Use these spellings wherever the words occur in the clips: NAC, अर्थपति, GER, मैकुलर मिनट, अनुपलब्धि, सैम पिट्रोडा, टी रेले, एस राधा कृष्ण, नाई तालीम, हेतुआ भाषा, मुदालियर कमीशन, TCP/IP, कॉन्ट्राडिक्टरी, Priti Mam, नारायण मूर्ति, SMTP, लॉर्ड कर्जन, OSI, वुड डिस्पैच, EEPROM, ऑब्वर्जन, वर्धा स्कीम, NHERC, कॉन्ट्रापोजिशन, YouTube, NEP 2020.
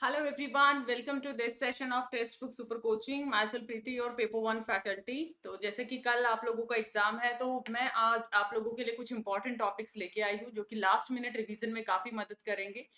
Hello everyone, welcome to this session of text book super coaching. myself Preeti और paper 1 faculty. तो जैसे कि कल आप लोगों का एग्जाम है, तो मैं आज आप लोगों के लिए कुछ इंपॉर्टेंट टॉपिक्स लेके आई हूँ जो कि लास्ट मिनट रिवीजन में काफ़ी मदद करेंगे।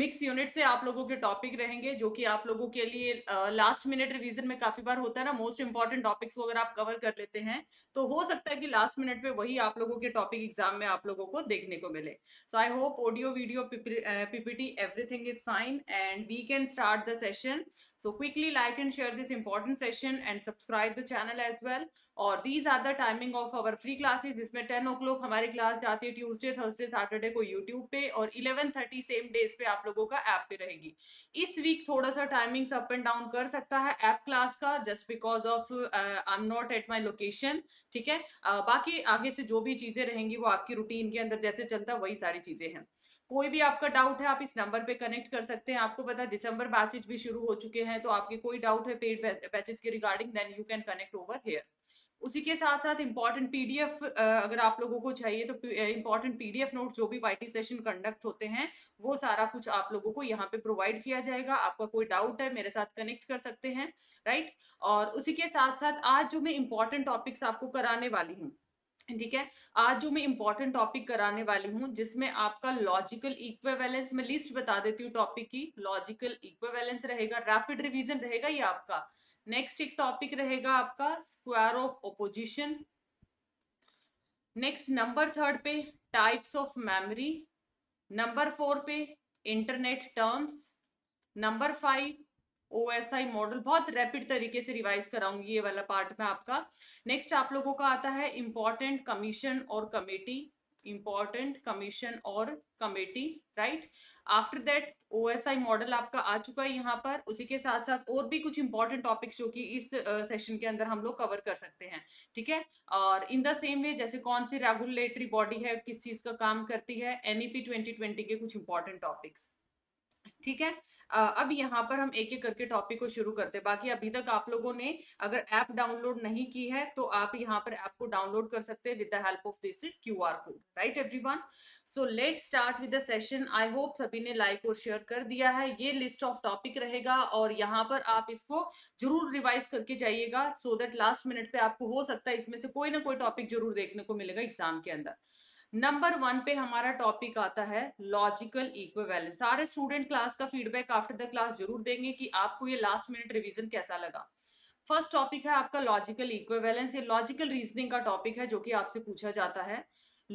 मिक्स यूनिट से आप लोगों के टॉपिक रहेंगे जो कि आप लोगों के लिए लास्ट मिनट रिवीजन में काफ़ी बार होता है ना, मोस्ट इंपॉर्टेंट टॉपिक्स को अगर आप कवर कर लेते हैं तो हो सकता है कि लास्ट मिनट पे वही आप लोगों के टॉपिक एग्जाम में आप लोगों को देखने को मिले। So I hope audio video PPT everything is fine and we can start the session. So quickly like and share this important session and subscribe the channel as well. और these are the timing of our free classes, जिसमें 10 o'clock हमारी class जाती है Tuesday, Thursday, Saturday को YouTube पे और 11:30 same days पे आप लोगों का ऐप पे रहेगी। इस वीक थोड़ा सा टाइमिंग्स अप एंड डाउन कर सकता है ऐप क्लास का, just because of I am not at my location, ठीक है। बाकी आगे से जो भी चीज़ें रहेंगी वो आपकी रूटीन के अंदर जैसे चलता है वही सारी चीज़ें हैं। कोई भी आपका डाउट है आप इस नंबर पे कनेक्ट कर सकते हैं। आपको पता है दिसंबर बैचेज भी शुरू हो चुके हैं, तो आपके कोई डाउट है पेड बैचेज के regarding then you can connect over here. उसी के साथ साथ इंपॉर्टेंट पीडीएफ अगर आप लोगों को चाहिए तो इंपॉर्टेंट पीडीएफ नोट्स जो भी वाईटी सेशन कंडक्ट होते हैं वो सारा कुछ आप लोगों को यहाँ पे प्रोवाइड किया जाएगा। आपका कोई डाउट है मेरे साथ कनेक्ट कर सकते हैं, राइट। और उसी के साथ साथ आज जो मैं इंपॉर्टेंट टॉपिक्स आपको कराने वाली हूँ, ठीक है, आज जो मैं इंपॉर्टेंट टॉपिक कराने वाली हूँ जिसमें आपका लॉजिकल इक्विवेलेंस, मैं लिस्ट बता देती हूँ टॉपिक की। लॉजिकल इक्विवेलेंस रहेगा, रैपिड रिवीजन रहेगा ये आपका। नेक्स्ट एक टॉपिक रहेगा आपका square of opposition. Next number 3 पे टाइप्स ऑफ मेमोरी। नंबर 4 पे internet terms. Number 5 OSI model. बहुत रैपिड तरीके से रिवाइज कराऊंगी ये वाला पार्ट में आपका। नेक्स्ट आप लोगों का आता है इम्पॉर्टेंट कमीशन और कमेटी, इम्पॉर्टेंट कमीशन और committee, right. After that OSI model आपका आ चुका है यहाँ पर। उसी के साथ साथ और भी कुछ इंपॉर्टेंट टॉपिक्स जो कि इस सेशन के अंदर हम लोग कवर कर सकते हैं, ठीक है। और इन द सेम वे जैसे कौन सी रेगुलेटरी बॉडी है, किस चीज़ का काम करती है, NEP 2020 के कुछ इंपॉर्टेंट टॉपिक्स, ठीक है। अब यहाँ पर हम एक एक करके टॉपिक को शुरू करते हैं। बाकी अभी तक आप लोगों ने अगर ऐप डाउनलोड नहीं की है तो आप यहाँ पर ऐप को डाउनलोड कर सकते हैं with the help of this QR code, right everyone. So let's start with the session. I hope सभी ने लाइक और शेयर कर दिया है। ये लिस्ट ऑफ टॉपिक रहेगा और यहाँ पर आप इसको जरूर रिवाइज करके जाइएगा सो दैट लास्ट मिनट पे आपको हो सकता है इसमें से कोई ना कोई टॉपिक जरूर देखने को मिलेगा एग्जाम के अंदर। नंबर 1 पे हमारा टॉपिक आता है लॉजिकल इक्विवेलेंस। सारे स्टूडेंट क्लास का फीडबैक आफ्टर द क्लास जरूर देंगे कि आपको ये लास्ट मिनट रिवीजन कैसा लगा। फर्स्ट टॉपिक है आपका लॉजिकल इक्विवेलेंस। ये लॉजिकल रीजनिंग का टॉपिक है जो कि आपसे पूछा जाता है।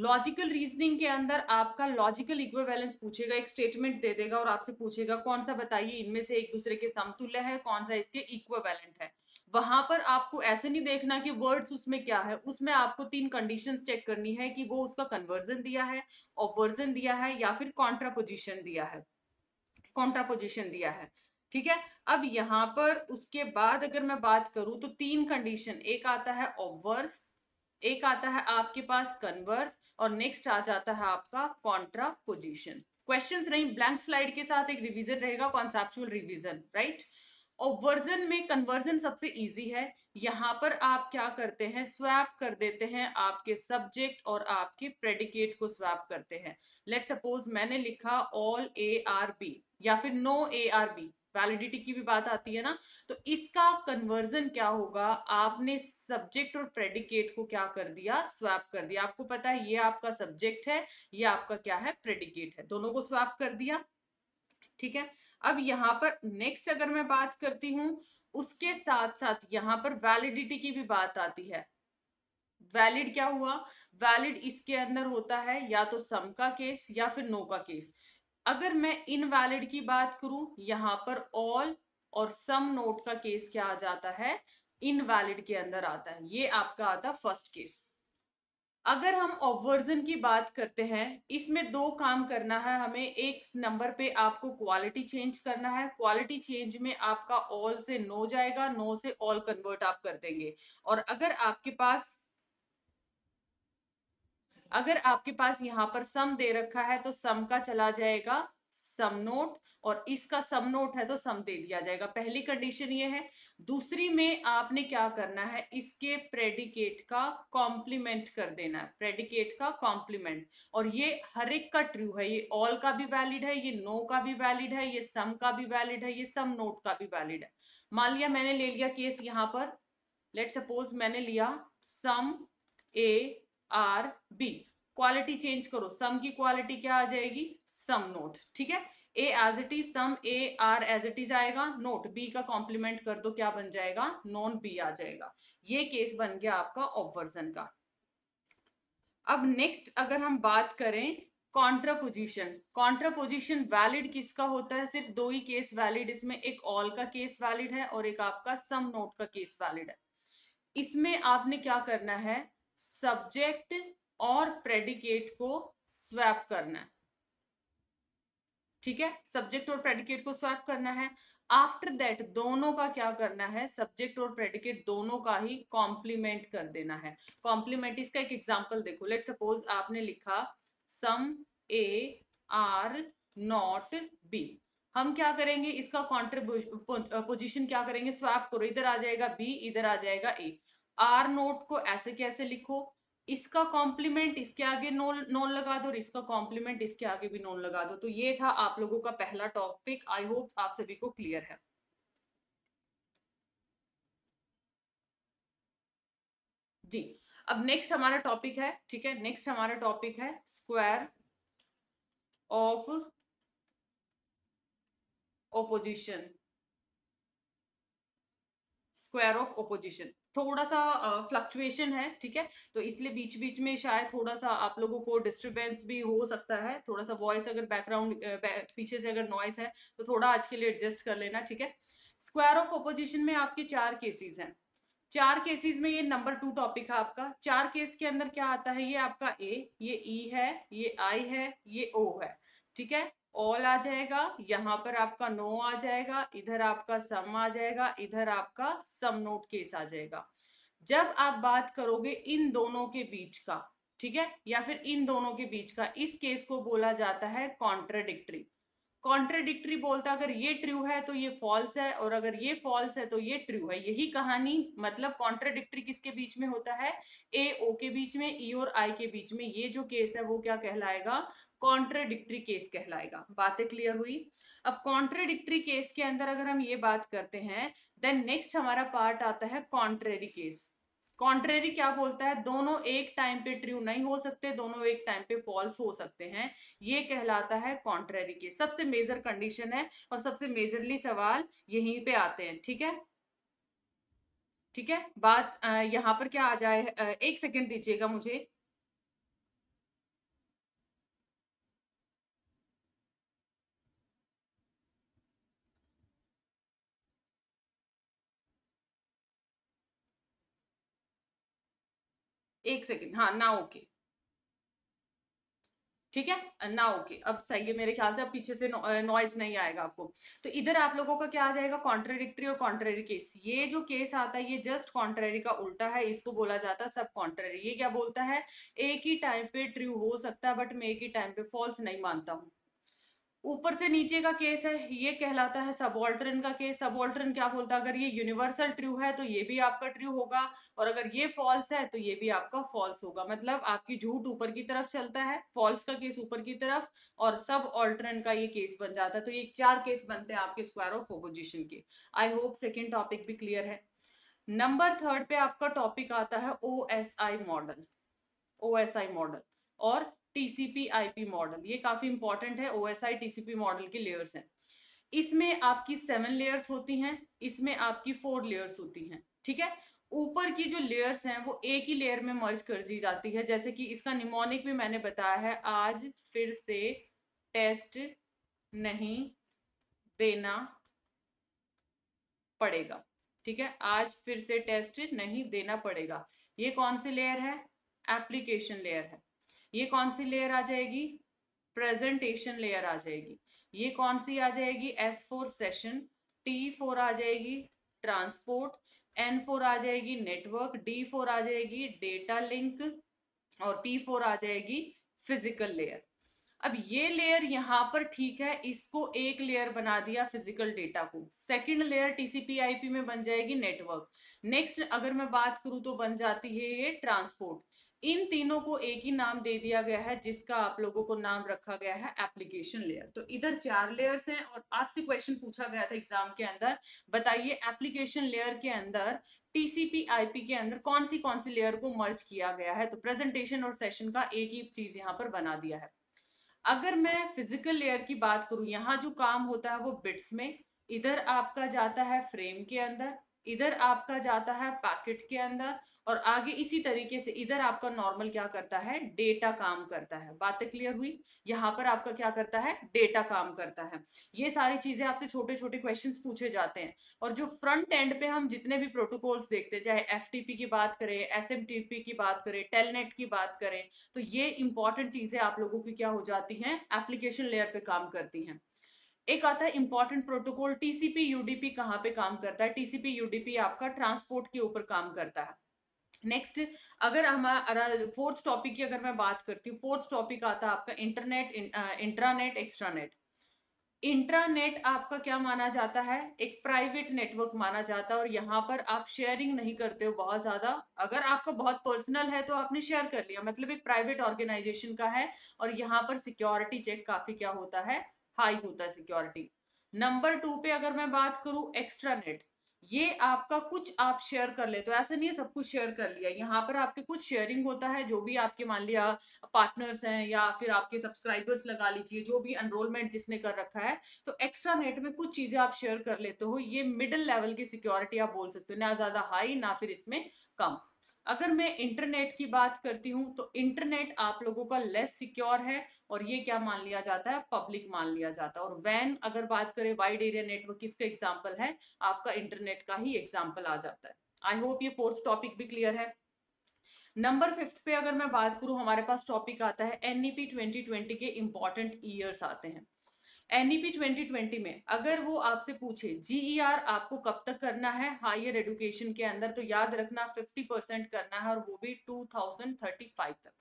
लॉजिकल रीजनिंग के अंदर आपका लॉजिकल इक्विवेलेंस पूछेगा, एक स्टेटमेंट दे देगा और आपसे पूछेगा कौन सा बताइए इनमें से एक दूसरे के समतुल्य है, कौन सा इसके इक्विवेलेंट है। वहां पर आपको ऐसे नहीं देखना कि वर्ड्स उसमें क्या है, उसमें आपको 3 कंडीशंस चेक करनी है कि वो उसका कन्वर्जन दिया है, ऑब्वर्जन दिया है या फिर कॉन्ट्रापोजिशन दिया है, कॉन्ट्रापोजिशन दिया है, ठीक है। अब यहाँ पर उसके बाद अगर मैं बात करूँ तो 3 कंडीशन, एक आता है ऑब्वर्स, एक आता है आपके पास कन्वर्स और नेक्स्ट आ जाता है आपका कॉन्ट्रापोजिशन। क्वेश्चंस नहीं, ब्लैंक स्लाइड के साथ एक रिवीजन रहेगा, कॉन्सेप्चुअल रिवीजन, राइट। ऑब्वर्जन में कन्वर्जन सबसे इजी है। यहाँ पर आप क्या करते हैं, स्वैप कर देते हैं आपके सब्जेक्ट और आपके प्रेडिकेट को स्वैप करते हैं। लेट्स सपोज मैंने लिखा ऑल ARB या फिर नो ARB, वैलिडिटी की भी बात आती है ना, तो इसका कन्वर्जन क्या होगा, आपने सब्जेक्ट और प्रेडिकेट को क्या कर दिया, स्वैप कर दिया। आपको पता है ये आपका सब्जेक्ट है, ये आपका क्या है, प्रेडिकेट है, दोनों को स्वैप कर दिया, ठीक है। अब यहाँ पर नेक्स्ट अगर मैं बात करती हूँ, उसके साथ साथ यहाँ पर वैलिडिटी की भी बात आती है। वैलिड क्या हुआ, वैलिड इसके अंदर होता है या तो सम का केस या फिर नो का केस। अगर मैं इनवैलिड की बात करूँ, यहाँ पर ऑल और सम नोट का केस क्या आ जाता है, इनवैलिड के अंदर आता है, ये आपका आता है फर्स्ट केस। अगर हम ऑब्वर्जन की बात करते हैं, इसमें 2 काम करना है हमें। एक नंबर पे आपको क्वालिटी चेंज करना है, क्वालिटी चेंज में आपका ऑल से नो जाएगा, नो से ऑल कन्वर्ट आप कर देंगे। और अगर आपके पास यहाँ पर सम दे रखा है तो सम का चला जाएगा सम नोट, और इसका सम नोट है तो सम दे दिया जाएगा। पहली कंडीशन ये है। दूसरी में आपने क्या करना है, इसके प्रेडिकेट का कॉम्प्लीमेंट कर देना है, प्रेडिकेट का कॉम्प्लीमेंट। और ये हर एक का ट्रू है, ये ऑल का भी वैलिड है, ये नो का भी वैलिड है, ये सम का भी वैलिड है, ये सम नोट का भी वैलिड है। मान लिया मैंने ले लिया केस यहाँ पर, लेट सपोज मैंने लिया some A are B, quality change करो, सम की क्वालिटी क्या आ जाएगी, सम नोट। ठीक है, A as it is, some A are as it is आएगा, नोट बी का कॉम्प्लीमेंट कर दो, क्या बन जाएगा, नॉन बी आ जाएगा। ये केस बन गया आपका ऑब्वर्जन का। अब नेक्स्ट अगर हम बात करें कॉन्ट्रापोजिशन, कॉन्ट्रापोजिशन वैलिड किसका होता है, सिर्फ दो ही केस वैलिड इसमें, एक ऑल का केस वैलिड है और एक आपका सम नोट का केस वैलिड है। इसमें आपने क्या करना है, सब्जेक्ट और प्रेडिकेट को स्वैप करना है। ठीक है, सब्जेक्ट और प्रेडिकेट को स्वैप करना है। आफ्टर दैट दोनों का क्या करना है, सब्जेक्ट और प्रेडिकेट दोनों का ही कॉम्प्लीमेंट कर देना है। कॉम्प्लीमेंट, इसका एक एग्जांपल देखो। लेट सपोज आपने लिखा some A are not B, हम क्या करेंगे, इसका कॉन्ट्रापोजिशन क्या करेंगे, स्वैप करो, इधर आ जाएगा बी, इधर आ जाएगा ए। आर नोट को ऐसे कैसे लिखो, इसका कॉम्प्लीमेंट इसके आगे नॉन लगा दो और इसका कॉम्प्लीमेंट इसके आगे भी नॉन लगा दो। तो ये था आप लोगों का पहला टॉपिक। आई होप आप सभी को क्लियर है। जी, अब नेक्स्ट हमारा टॉपिक है, ठीक है, नेक्स्ट हमारा टॉपिक है square of opposition, square of opposition. थोड़ा सा फ्लक्चुएशन है, ठीक है, तो इसलिए बीच बीच में शायद थोड़ा सा आप लोगों को डिस्टर्बेंस भी हो सकता है, थोड़ा सा वॉइस अगर बैकग्राउंड पीछे से अगर नॉइस है तो थोड़ा आज के लिए एडजस्ट कर लेना। ठीक है, स्क्वायर ऑफ ऑपोजिशन में आपके चार केसेस हैं, चार केसेस में ये नंबर 2 टॉपिक है आपका। चार केस के अंदर क्या आता है, ये आपका ए, ये ई है, ये आई है, ये ओ है। ठीक है, ऑल आ जाएगा, यहाँ पर आपका नो आ जाएगा, इधर आपका सम आ जाएगा, इधर आपका सम नोट केस आ जाएगा। जब आप बात करोगे इन दोनों के बीच का, ठीक है, या फिर इन दोनों के बीच का, इस केस को बोला जाता है कॉन्ट्राडिक्टरी। कॉन्ट्राडिक्टरी बोलता अगर ये ट्रू है तो ये फॉल्स है, और अगर ये फॉल्स है तो ये ट्रू है। यही कहानी, मतलब कॉन्ट्राडिक्टरी किसके बीच में होता है, ए ओ के बीच में, ई और आई के बीच में। ये जो केस है वो क्या कहलाएगा, कॉन्ट्राडिक्टरी केस कहलाएगा। बातें क्लियर हुई। अब कॉन्ट्राडिक्टरी केस के अंदर अगर हम ये बात करते हैं, देन नेक्स्ट हमारा पार्ट आता है कॉन्ट्रेरी केस। कॉन्ट्रेरी क्या बोलता है, दोनों एक टाइम पे ट्रू नहीं हो सकते, दोनों एक टाइम पे फॉल्स हो सकते हैं, ये कहलाता है कॉन्ट्रेरी केस। सबसे मेजर कंडीशन है और सबसे मेजरली सवाल यहीं पे आते हैं। ठीक है, ठीक है, बात यहाँ पर क्या आ जाए, एक सेकेंड दीजिएगा मुझे। एक सेकेंड, हाँ ना, ओके, ठीक है ना, ओके, अब सही है मेरे ख्याल से। अब पीछे से नॉइज नहीं आएगा आपको। तो इधर आप लोगों का क्या आ जाएगा, कॉन्ट्राडिक्टरी और कॉन्ट्रेरी केस। ये जो केस आता है ये जस्ट कॉन्ट्रेरी का उल्टा है, इसको बोला जाता है सब कॉन्ट्रेरी। ये क्या बोलता है, एक ही टाइम पे ट्रू हो सकता है बट मैं एक ही टाइम पे फॉल्स नहीं मानता हूँ। ऊपर से नीचे का केस है, ये कहलाता है सबऑल्टर्न का केस। सबऑल्टर्न क्या बोलता है, अगर ये यूनिवर्सल ट्रू है तो ये भी आपका ट्रू होगा, और अगर ये फॉल्स है तो ये भी आपका फॉल्स होगा। मतलब आपकी झूठ ऊपर की तरफ चलता है, फॉल्स का केस ऊपर की तरफ, और सबऑल्टर्न का ये केस बन जाता है। तो ये चार केस बनते हैं आपके स्क्वायर ऑफ ऑपोजिशन के। आई होप सेकेंड टॉपिक भी क्लियर है। नंबर 3rd पे आपका टॉपिक आता है OSI मॉडल, OSI मॉडल और TCP/IP मॉडल। ये काफी इंपॉर्टेंट है। OSI TCP मॉडल के लेयर्स हैं। इसमें आपकी 7 लेयर्स होती हैं, इसमें आपकी 4 लेयर्स होती हैं। ठीक है, ऊपर की जो लेयर्स हैं वो एक ही लेयर में मर्ज कर दी जाती है, जैसे कि इसका निमोनिक भी मैंने बताया है, आज फिर से टेस्ट नहीं देना पड़ेगा। ठीक है, आज फिर से टेस्ट नहीं देना पड़ेगा। ये कौन सी लेयर है, एप्लीकेशन लेयर है। ये कौन सी लेयर आ जाएगी, प्रेजेंटेशन लेयर आ जाएगी। ये कौन सी आ जाएगी, S4 सेशन, T4 आ जाएगी ट्रांसपोर्ट, N4 आ जाएगी नेटवर्क, D4 आ जाएगी डेटा लिंक, और P4 आ जाएगी फिजिकल लेयर। अब ये लेयर यहाँ पर ठीक है, इसको एक लेयर बना दिया फिजिकल डेटा को, सेकंड लेयर TCP/IP में बन जाएगी नेटवर्क, नेक्स्ट अगर मैं बात करूँ तो बन जाती है ये ट्रांसपोर्ट। इन तीनों को एक ही नाम दे दिया गया है जिसका आप लोगों को नाम रखा गया है एप्लीकेशन लेयर। तो इधर 4 लेयर्स हैं और आपसे क्वेश्चन पूछा गया था एग्जाम के अंदर, बताइए एप्लीकेशन लेयर के अंदर TCP/IP के अंदर कौन सी लेयर को मर्ज किया गया है। तो प्रेजेंटेशन और सेशन का एक ही चीज यहाँ पर बना दिया है। अगर मैं फिजिकल लेयर की बात करूं, यहाँ जो काम होता है वो बिट्स में, इधर आपका जाता है फ्रेम के अंदर, इधर आपका जाता है पैकेट के अंदर, और आगे इसी तरीके से इधर आपका नॉर्मल क्या करता है, डेटा काम करता है। बातें क्लियर हुई? यहाँ पर आपका क्या करता है, डेटा काम करता है। ये सारी चीजें आपसे छोटे छोटे क्वेश्चंस पूछे जाते हैं। और जो फ्रंट एंड पे हम जितने भी प्रोटोकॉल्स देखते हैं, चाहे FTP की बात करें, SMTP की बात करें, टेलनेट की बात करें, तो ये इंपॉर्टेंट चीजें आप लोगों की क्या हो जाती हैं, एप्लीकेशन लेयर पे काम करती हैं। एक आता है इंपॉर्टेंट प्रोटोकॉल TCP/UDP कहाँ पे काम करता है। TCP/UDP आपका ट्रांसपोर्ट के ऊपर काम करता है। नेक्स्ट अगर हमारा फोर्थ टॉपिक की अगर मैं बात करती हूँ, फोर्थ टॉपिक आता है आपका इंटरनेट, इंट्रानेट, एक्सट्रानेट। इंट्रानेट आपका क्या माना जाता है, एक प्राइवेट नेटवर्क माना जाता है, और यहाँ पर आप शेयरिंग नहीं करते हो बहुत ज़्यादा। अगर आपका बहुत पर्सनल है तो आपने शेयर कर लिया, मतलब एक प्राइवेट ऑर्गेनाइजेशन का है, और यहाँ पर सिक्योरिटी चेक काफ़ी क्या होता है, हाई होता है सिक्योरिटी। नंबर 2 पे अगर मैं बात करूँ एक्स्ट्रानेट, ये आपका कुछ आप शेयर कर लेते हो, ऐसा नहीं है सब कुछ शेयर कर लिया, यहाँ पर आपके कुछ शेयरिंग होता है। जो भी आपके मान लिया पार्टनर्स हैं या फिर आपके सब्सक्राइबर्स लगा लीजिए, जो भी एनरोलमेंट जिसने कर रखा है, तो एक्स्ट्रा नेट में कुछ चीज़ें आप शेयर कर लेते हो। ये मिडिल लेवल की सिक्योरिटी आप बोल सकते हो, ना ज़्यादा हाई ना फिर इसमें कम। अगर मैं इंटरनेट की बात करती हूँ तो इंटरनेट आप लोगों का लेस सिक्योर है, और ये क्या मान लिया जाता है, पब्लिक मान लिया जाता है। और वैन अगर बात करें, वाइड एरिया नेटवर्क, किसका एग्जांपल है, आपका इंटरनेट का ही एग्जांपल आ जाता है। आई होप ये फोर्थ टॉपिक भी क्लियर है। नंबर 5 पे अगर मैं बात करूँ, हमारे पास टॉपिक आता है NEP 2020 के इम्पॉर्टेंट ईयर्स आते हैं। NEP 2020 में अगर वो आपसे पूछे GER आपको कब तक करना है हायर एडुकेशन के अंदर, तो याद रखना 50% करना है, और वो भी 2035 तक।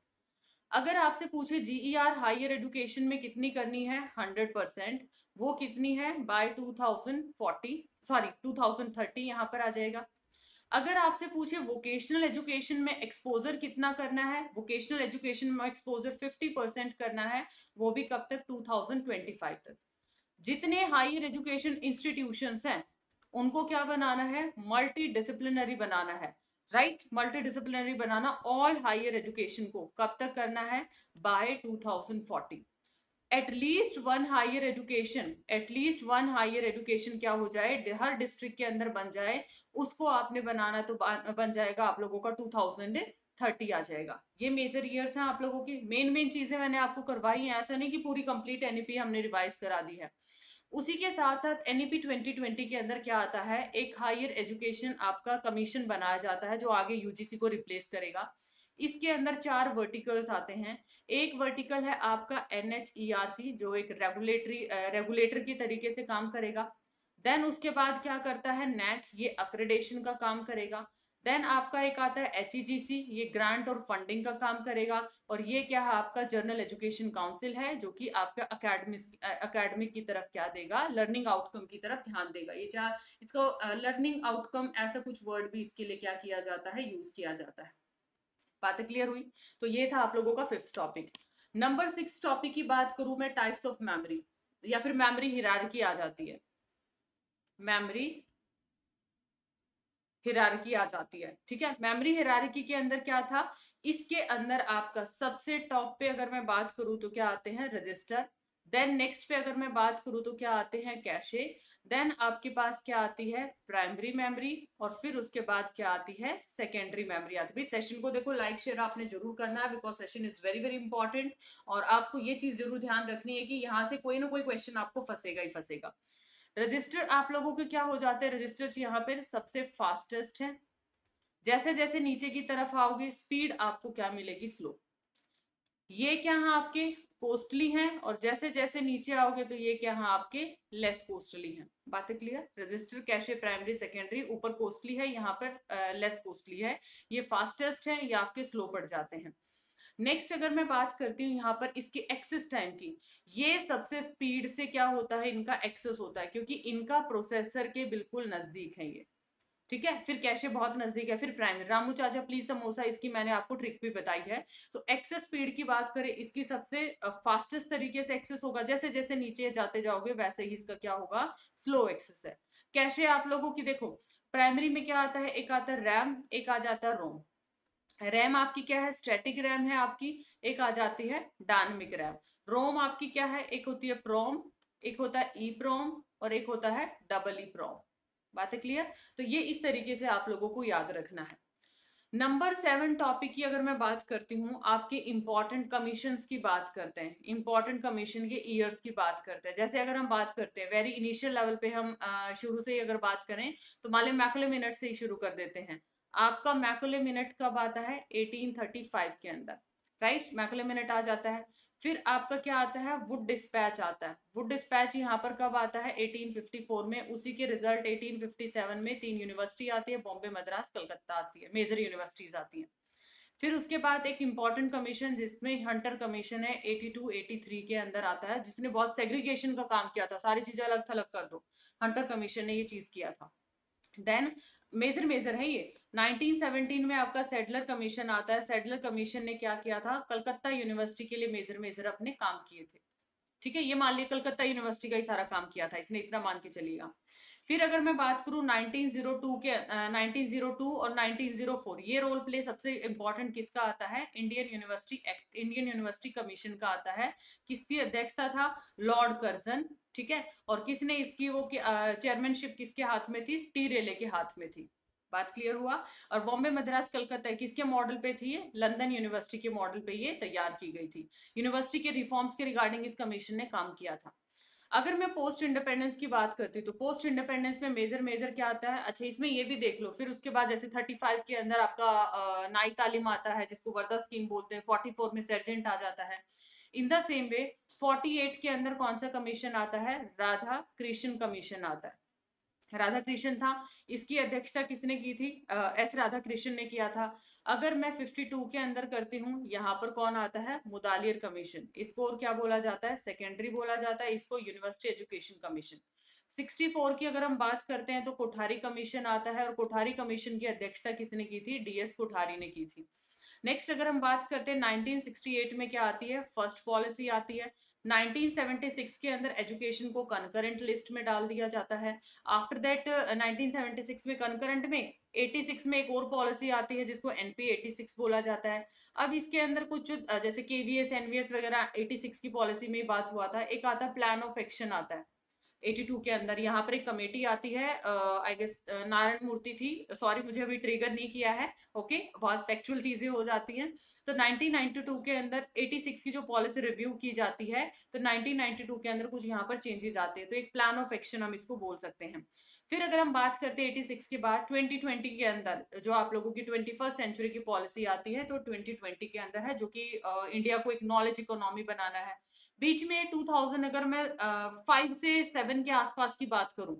अगर आपसे पूछे GER हायर एडुकेशन में कितनी करनी है 100%, वो कितनी है बाय 2030 यहाँ पर आ जाएगा। अगर आपसे पूछे वोकेशनल एजुकेशन में एक्सपोजर कितना करना है, वोकेशनल एजुकेशन में एक्सपोजर 50% करना है, वो भी कब तक, 2025 तक। जितने हायर एजुकेशन इंस्टीट्यूशंस हैं उनको क्या बनाना है, मल्टी डिसिप्लिनरी बनाना है, राइट, मल्टी डिसिप्लिनरी बनाना ऑल हायर एजुकेशन को। कब तक करना है, by 2040। At least one higher education क्या हो जाए, हर डिस्ट्रिक्ट के अंदर बन जाए, उसको आपने बनाना, तो बन जाएगा आप लोगों का 2030 आ जाएगा। ये मेजर ईयर्स हैं आप लोगों की, मेन चीजें मैंने आपको करवाई हैं, ऐसा नहीं कि पूरी कंप्लीट NEP हमने रिवाइज करा दी है। उसी के साथ साथ NEP 2020 के अंदर क्या आता है, एक हायर एजुकेशन आपका कमीशन बनाया जाता है जो आगे UGC को रिप्लेस करेगा। इसके अंदर 4 वर्टिकल्स आते हैं। एक वर्टिकल है आपका NHERC जो एक रेगुलेटर के तरीके से काम करेगा। देन उसके बाद क्या करता है NAC, ये अक्रेडेशन का काम करेगा। देन आपका एक आता है HEGC, ये ग्रांट और फंडिंग का काम करेगा। और ये क्या है आपका जर्नल एजुकेशन काउंसिल है जो कि आपका अकेडमिक की तरफ क्या देगा, लर्निंग आउटकम की तरफ ध्यान देगा। ये चाहे इसको लर्निंग आउटकम ऐसा कुछ वर्ड भी इसके लिए क्या किया जाता है, यूज किया जाता है। बातें क्लियर हुई? तो ये था आप लोगों का 5th टॉपिक। नंबर 6 टॉपिक की बात करूं मैं, टाइप्स ऑफ मेमोरी या फिर मेमोरी हिरार्की आ जाती है, मेमोरी हिरार्की आ जाती है, ठीक है। मेमोरी हिरार्की के अंदर क्या था, इसके अंदर आपका सबसे टॉप पे अगर मैं बात करूं तो क्या आते हैं रजिस्टर। देन नेक्स्ट पे अगर मैं बात करूं तो क्या आते हैं कैशे। देन आपके पास क्या आती है प्राइमरी मेमोरी, और फिर उसके बाद क्या आती है सेकेंडरी मेमोरी आती है। सेशन को देखो, लाइक शेयर आपने जरूर करना है, because session is very important. और आपको ये चीज जरूर ध्यान रखनी है कि यहाँ से कोई ना कोई क्वेश्चन आपको फंसेगा ही फंसेगा। रजिस्टर आप लोगों के क्या हो जाते हैं, रजिस्टर्स यहाँ पे सबसे फास्टेस्ट हैं। जैसे जैसे नीचे की तरफ आओगे स्पीड आपको क्या मिलेगी, स्लो। ये क्या है आपके कोस्टली हैं, और जैसे जैसे नीचे आओगे तो ये क्या है आपके लेस कोस्टली हैं। बातें clear? Register, cache, primary, secondary, ऊपर कोस्टली है, यहाँ पर लेस कोस्टली है। ये फास्टेस्ट है, ये आपके स्लो पड़ जाते हैं। नेक्स्ट अगर मैं बात करती हूँ यहाँ पर इसके एक्सेस टाइम की, ये सबसे स्पीड से क्या होता है, इनका एक्सेस होता है क्योंकि इनका प्रोसेसर के बिल्कुल नज़दीक है ये, ठीक है। फिर कैशे बहुत नज़दीक है, फिर प्राइमरी। रामू चाचा प्लीज समोसा, इसकी मैंने आपको ट्रिक भी बताई है। तो एक्सेस स्पीड की बात करें, इसकी सबसे फास्टेस्ट तरीके से एक्सेस होगा, जैसे जैसे नीचे जाते जाओगे वैसे ही इसका क्या होगा, स्लो एक्सेस है। कैशे आप लोगों की देखो, प्राइमरी में क्या आता है, एक आता है रैम, एक आ जाता है रोम। रैम आपकी क्या है, स्टैटिक रैम है आपकी, एक आ जाती है डायनेमिक रैम। रोम आपकी क्या है, एक होती है प्रोम, एक होता है ई प्रोम और एक होता है डबल ई प्रोम। बातें क्लियर? तो ये इस तरीके से आप लोगों को याद रखना है। नंबर 7 टॉपिक की अगर मैं बात करती हूँ, आपके इम्पॉर्टेंट कमीशंस की बात करते हैं, इम्पॉर्टेंट कमीशन के ईयर्स की बात करते हैं। जैसे अगर हम बात करते हैं वेरी इनिशियल लेवल पे, हम शुरू से ही अगर बात करें तो मान लें मैकुलर मिनट से ही शुरू कर देते हैं। आपका मैकुलर मिनट कब आता है, 1835 के अंदर, राइट, मैकुलर मिनट आ जाता है। फिर आपका क्या आता है, वुड डिस्पैच आता है। वुड डिस्पैच यहाँ पर कब आता है, 1854 में। उसी के रिजल्ट 1857 में 3 यूनिवर्सिटी आती है, बॉम्बे, मद्रास, कलकत्ता आती है, मेजर यूनिवर्सिटीज आती हैं। फिर उसके बाद एक इम्पॉर्टेंट कमीशन जिसमें हंटर कमीशन है, 82-83 के अंदर आता है, जिसने बहुत सेग्रीगेशन का काम किया था, सारी चीज़ें अलग थलग कर दो, हंटर कमीशन ने ये चीज़ किया था। देन मेजर है ये, 1917 में आपका सेडलर कमीशन आता है। सेडलर कमीशन ने क्या किया था, कलकत्ता यूनिवर्सिटी के लिए मेजर अपने काम किए थे, ठीक है। ये मान लिया कलकत्ता यूनिवर्सिटी का ही सारा काम किया था इसने, इतना मान के चलिएगा। फिर अगर मैं बात करूँ 1902 और 1904, ये रोल प्ले सबसे इम्पोर्टेंट किसका आता है, Indian university act, Indian university commission का आता है। किसकी अध्यक्षता था, लॉर्ड कर्जन, ठीक है। और किसने इसकी वो चेयरमैनशिप किसके हाथ में थी, टी रेले के हाथ में थी। बात क्लियर हुआ। और बॉम्बे, मद्रास, कलकत्ता किसके मॉडल पे थी, लंदन यूनिवर्सिटी के मॉडल पे ये तैयार की गई थी। यूनिवर्सिटी के रिफॉर्म्स के रिगार्डिंग इस कमीशन ने काम किया था। अगर मैं पोस्ट इंडिपेंडेंस की बात करती हूँ तो पोस्ट इंडिपेंडेंस में मेजर क्या आता है, अच्छा इसमें ये भी देख लो। फिर उसके बाद जैसे 35 के अंदर आपका नाई तालीम आता है जिसको वर्धा स्कीम बोलते हैं। 44 में सर्जेंट आ जाता है। इन द सेम वे 48 के अंदर कौन सा कमीशन आता है, राधा कृष्ण कमीशन आता है। राधा कृष्ण था, इसकी अध्यक्षता किसने की थी, एस राधा कृष्ण ने किया था। अगर मैं 52 के अंदर करती हूँ, यहाँ पर कौन आता है, मुदालियर कमीशन। इसको और क्या बोला जाता है, सेकेंडरी बोला जाता है, इसको यूनिवर्सिटी एजुकेशन कमीशन। 64 की अगर हम बात करते हैं तो कोठारी कमीशन आता है, और कोठारी कमीशन की अध्यक्षता किसने की थी, DS कोठारी ने की थी। नेक्स्ट अगर हम बात करते हैं 1968 में क्या आती है, फर्स्ट पॉलिसी आती है। 1976 के अंदर एजुकेशन को कंकरेंट लिस्ट में डाल दिया जाता है। आफ्टर दैट 1976 में कंकरेंट में 86 में एक और पॉलिसी आती है जिसको NP 86 बोला जाता है। अब इसके अंदर कुछ जैसे KVS NVS वगैरह 86 की पॉलिसी में बात हुआ था। एक आता प्लान ऑफ एक्शन आता है 82 के अंदर। यहाँ पर एक कमेटी आती है, आई गेस नारायण मूर्ति थी, सॉरी मुझे अभी ट्रिगर नहीं किया है, ओके, बहुत फैक्चुअल चीज़ें हो जाती हैं। तो 1992 के अंदर 86 की जो पॉलिसी रिव्यू की जाती है तो 1992 के अंदर कुछ यहाँ पर चेंजेस आते हैं, तो एक प्लान ऑफ एक्शन हम इसको बोल सकते हैं। फिर अगर हम बात करते हैं 86 के बाद 2020 के अंदर जो आप लोगों की 21st सेंचुरी की पॉलिसी आती है, तो 2020 के अंदर है, जो कि इंडिया को एक नॉलेज इकोनॉमी बनाना है। बीच में 2000 अगर मैं 5 से 7 के आसपास की बात करूं,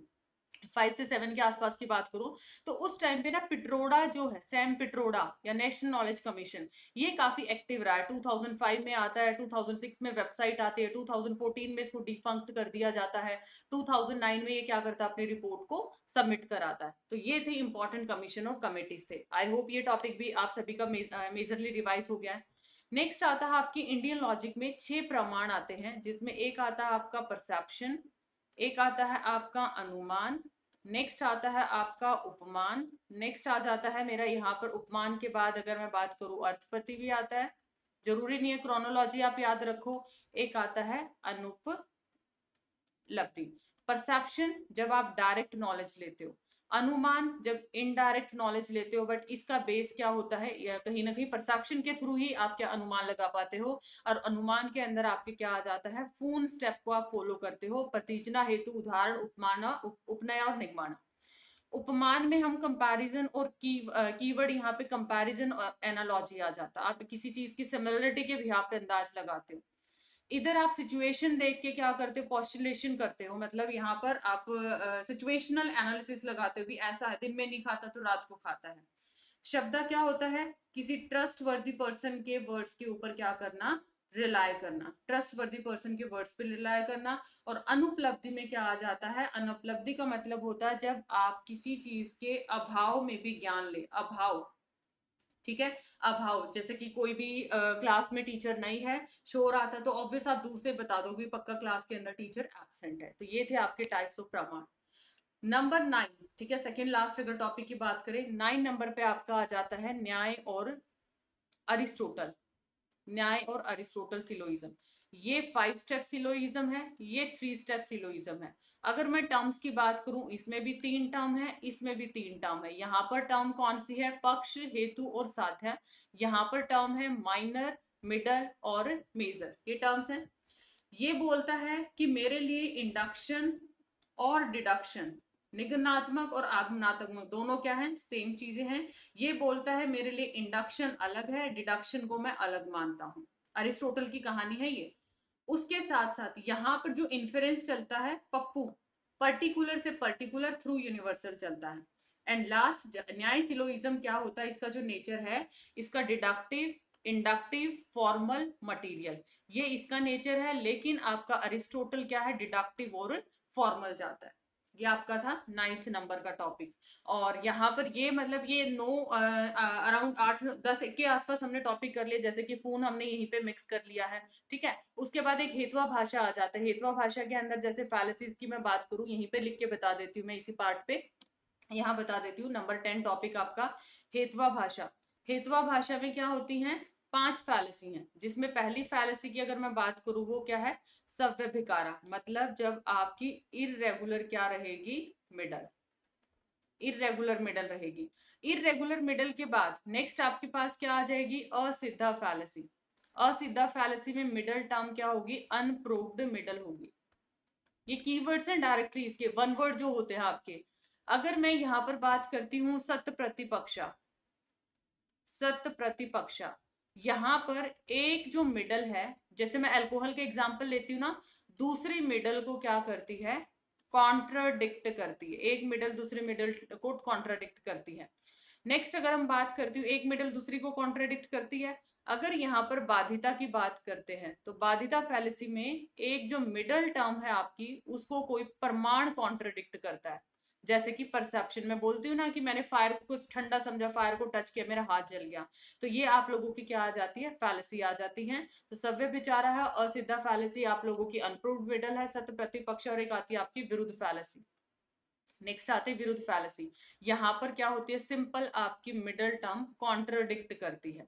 5 से 7 के आसपास की बात करूं तो उस टाइम पे ना पिट्रोडा जो है, सैम पिट्रोडा या नेशनल नॉलेज कमीशन, ये काफ़ी एक्टिव रहा है। 2005 में आता है, 2006 में वेबसाइट आती है, 2014 में इसको डिफंक्ट कर दिया जाता है, 2009 में ये क्या करता है, अपनी रिपोर्ट को सबमिट कराता है। तो ये थे इंपॉर्टेंट कमीशन और कमेटीज थे। आई होप ये टॉपिक भी आप सभी का मेजरली रिवाइज हो गया है। नेक्स्ट आता है आपकी इंडियन लॉजिक में 6 प्रमाण आते हैं, जिसमें एक आता है आपका परसेप्शन, एक आता है आपका अनुमान, नेक्स्ट आता है आपका उपमान, नेक्स्ट आ जाता है मेरा यहाँ पर उपमान के बाद अगर मैं बात करूँ अर्थपति भी आता है, जरूरी नहीं है क्रोनोलॉजी आप याद रखो, एक आता है अनुपलब्धि। परसेप्शन जब आप डायरेक्ट नॉलेज लेते हो, अनुमान जब इनडायरेक्ट नॉलेज लेते हो, बट इसका बेस क्या होता है, या कहीं ना कहीं परसेप्शन के थ्रू ही आप क्या अनुमान लगा पाते हो, और अनुमान के अंदर आपके क्या आ जाता है, फून स्टेप को आप फॉलो करते हो, प्रतिजना, हेतु, उदाहरण, उपमाना, उपनय और निर्माण। उपमान में हम कंपैरिजन और कीवर्ड, यहाँ पे कंपैरिजन और एनालॉजी आ जाता है, आप किसी चीज़ की सिमिलरिटी के भी आप अंदाज लगाते हो। इधर आप सिचुएशन देख के क्या करते हो, पॉस्टुलेशन करते हो, मतलब यहाँ पर आप सिचुएशनल एनालिसिस लगाते हो भी ऐसा है, दिन में नहीं खाता तो रात को खाता है। शब्दा क्या होता है, किसी ट्रस्टवर्दी पर्सन के वर्ड्स के ऊपर क्या करना, रिलाय करना, ट्रस्टवर्दी पर्सन के वर्ड्स पे रिलाय करना। और अनुपलब्धि में क्या आ जाता है, अनुपलब्धि का मतलब होता है जब आप किसी चीज के अभाव में भी ज्ञान ले, अभाव, ठीक है, अभाव, जैसे कि कोई भी क्लास में टीचर नहीं है, शोर आता है, तो ऑब्वियस आप दूर से बता दोगे पक्का क्लास के अंदर टीचर एब्सेंट है। तो ये थे आपके टाइप्स ऑफ प्रमाण। नंबर 9, ठीक है, सेकेंड लास्ट अगर टॉपिक की बात करें, 9 नंबर पे आपका आ जाता है न्याय और अरिस्टोटल, न्याय और अरिस्टोटल सिलोइज्म। ये 5 स्टेप सिलोइज्म है, ये 3 स्टेप सिलोइज्म है। अगर मैं टर्म्स की बात करूं, इसमें भी 3 टर्म है, इसमें भी 3 टर्म है। यहाँ पर टर्म कौन सी है, पक्ष, हेतु और साध्य। यहाँ पर टर्म है माइनर, मिडल और मेजर, ये टर्म्स हैं। ये बोलता है कि मेरे लिए इंडक्शन और डिडक्शन, निगमनात्मक और आगमनात्मक दोनों क्या हैं, सेम चीजें हैं। ये बोलता है मेरे लिए इंडक्शन अलग है, डिडक्शन को मैं अलग मानता हूँ। अरिस्टोटल की कहानी है ये। उसके साथ साथ यहाँ पर जो इन्फेरेंस चलता है, पप्पू, पर्टिकुलर से पर्टिकुलर थ्रू यूनिवर्सल चलता है। एंड लास्ट न्याय सिलोइज्म क्या होता है, इसका जो नेचर है, इसका डिडक्टिव, इंडक्टिव, फॉर्मल, मटीरियल, ये इसका नेचर है। लेकिन आपका अरिस्टोटल क्या है, डिडक्टिव और फॉर्मल जाता है। ये आपका था 9th नंबर का टॉपिक। और यहाँ पर ये मतलब ये 9 अराउंड 8-10 के आसपास हमने टॉपिक कर लिए, जैसे कि फोन हमने यहीं पे मिक्स कर लिया है, ठीक है। उसके बाद एक हेतुआ भाषा आ जाता है। हेतुआ भाषा के अंदर जैसे फैलेसीज की मैं बात करूँ, यहीं पे लिख के बता देती हूँ, मैं इसी पार्ट पे यहाँ बता देती हूँ। नंबर 10 टॉपिक आपका हेतुआ भाषा। हेतुआ भाषा में क्या होती है, 5 फैलेसी हैं, जिसमें पहली फैलेसी की अगर मैं बात करूँ वो क्या है, सव्य भिकारा, मतलब जब आपकी इररेगुलर क्या रहेगी, मिडल, इररेगुलर मिडल रहेगी। इररेगुलर मिडल के बाद नेक्स्ट आपके पास क्या आ जाएगी, असिद्धा फैलेसी। असिद्धा फैलेसी में मिडल टर्म क्या होगी, अनप्रूव्ड मिडल होगी। ये कीवर्ड्स हैं डायरेक्टली इसके, वन वर्ड जो होते हैं आपके। अगर मैं यहाँ पर बात करती हूँ सत्य प्रतिपक्षा, सत्य प्रतिपक्षा, यहाँ पर एक जो मिडल है, जैसे मैं अल्कोहल के एग्जाम्पल लेती हूँ ना, दूसरी मिडल को क्या करती है, कॉन्ट्राडिक्ट करती है। एक मिडल दूसरे मिडल को कॉन्ट्राडिक्ट करती है। नेक्स्ट अगर हम बात करती हूँ, एक मिडल दूसरी को कॉन्ट्राडिक्ट करती है। अगर यहाँ पर बाधिता की बात करते हैं, तो बाधिता फैलेसी में एक जो मिडल टर्म है आपकी, उसको कोई प्रमाण कॉन्ट्राडिक्ट करता है। जैसे कि परसेप्शन में बोलती हूँ ना कि मैंने फायर को कुछ ठंडा समझा, फायर को टच किया, मेरा हाथ जल गया, तो ये आप लोगों की क्या आ जाती है, फैलेसी आ जाती है। तो सव्य विचारा है, असिद्धा फैलेसी आप लोगों की अनप्रूव्ड मिडल है, सत्य प्रतिपक्ष, और एक आती है आपकी विरुद्ध फैलेसी। नेक्स्ट आते हैं विरुद्ध फैलेसी। यहाँ पर क्या होती है, सिंपल आपकी मिडल टर्म कॉन्ट्राडिक्ट करती है।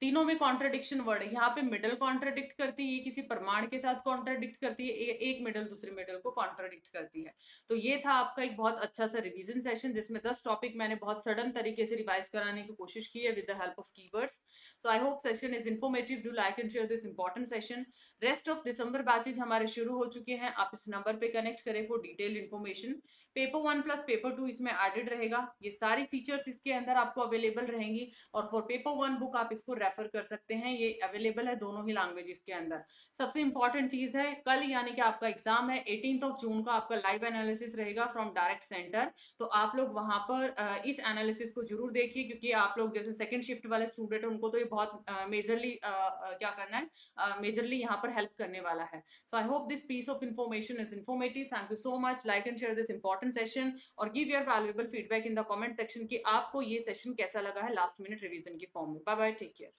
तीनों में कॉन्ट्राडिक्शन वर्ड है। यहाँ पे मिडल कॉन्ट्राडिक्ट करती है, किसी प्रमाण के साथ कॉन्ट्राडिक्ट करती है, एक मिडल दूसरे मिडल को कॉन्ट्राडिक्ट करती है। तो ये था आपका एक बहुत अच्छा सा रिवीजन सेशन, जिसमें 10 टॉपिक मैंने बहुत सडन तरीके से रिवाइज कराने की कोशिश की है with the help of keywords. So I hope session is informative, do like and share this important session. Rest of December batches हमारे शुरू हो चुके हैं, आप इस नंबर पर कनेक्ट करें for detailed information. Paper 1 plus paper 2 इसमें एडेड रहेगा, ये सारी फीचर्स इसके अंदर आपको अवेलेबल रहेंगी। और फॉर पेपर 1 बुक आप इसको रेफर कर सकते हैं, ये अवेलेबल है दोनों ही लैंग्वेजेस के अंदर। सबसे इंपॉर्टेंट चीज है, कल यानी कि आपका एग्जाम है 18th ऑफ जून का, आपका लाइव एनालिसिस रहेगा फ्रॉम डायरेक्ट सेंटर। तो आप लोग वहां पर इस एनालिसिस को जरूर देखिए, क्योंकि आप लोग जैसे सेकंड शिफ्ट वाले स्टूडेंट हैं, उनको तो ये बहुत मेजरली क्या करना है, मेजरली यहाँ पर हेल्प करने वाला है। So I hope this piece of information is informative. Thank you so much, like and share this important session और give your valuable feedback in the comment section कि आपको ये सेशन कैसा लगा है लास्ट मिनट रिवीजन की फॉर्म में। Bye bye, take care.